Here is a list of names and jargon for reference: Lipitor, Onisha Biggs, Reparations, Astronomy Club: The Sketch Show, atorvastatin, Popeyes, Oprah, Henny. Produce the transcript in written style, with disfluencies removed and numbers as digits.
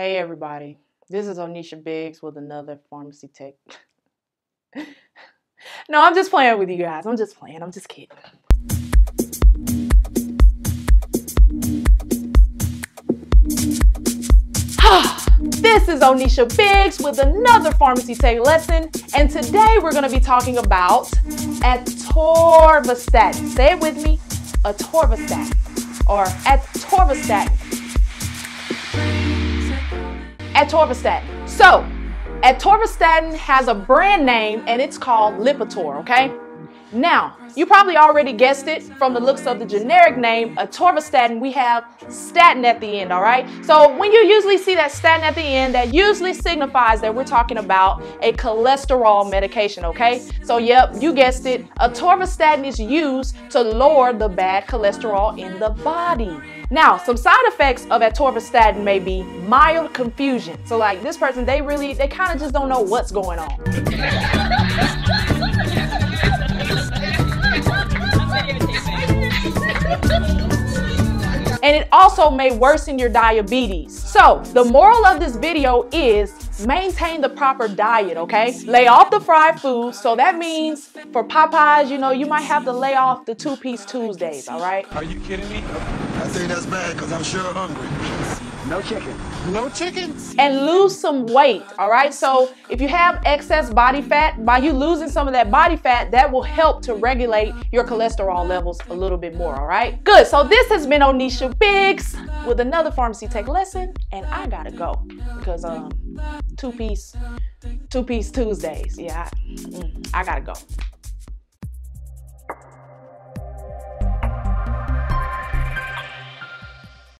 Hey everybody, this is Onisha Biggs with another pharmacy tech. No, I'm just playing with you guys. I'm just playing. I'm just kidding. This is Onisha Biggs with another pharmacy tech lesson, and today we're going to be talking about atorvastatin. Say it with me, atorvastatin or atorvastatin. Atorvastatin. So, atorvastatin has a brand name and it's called Lipitor, okay? Now, you probably already guessed it from the looks of the generic name, atorvastatin, we have statin at the end, all right? So when you usually see that statin at the end, that usually signifies that we're talking about a cholesterol medication, okay? So yep, you guessed it, atorvastatin is used to lower the bad cholesterol in the body. Now, some side effects of atorvastatin may be mild confusion. So like this person, they kind of just don't know what's going on. And it also may worsen your diabetes. So the moral of this video is maintain the proper diet, okay? Lay off the fried food. So that means for Popeyes, you know, you might have to lay off the two-piece Tuesdays, all right? Are you kidding me? I think that's bad because I'm sure hungry. No chicken. No chicken? And lose some weight, all right? So if you have excess body fat, by you losing some of that body fat, that will help to regulate your cholesterol levels a little bit more, all right? Good, so this has been Onisha Biggs with another pharmacy tech lesson, and I gotta go because two-piece Tuesdays, yeah, I gotta go.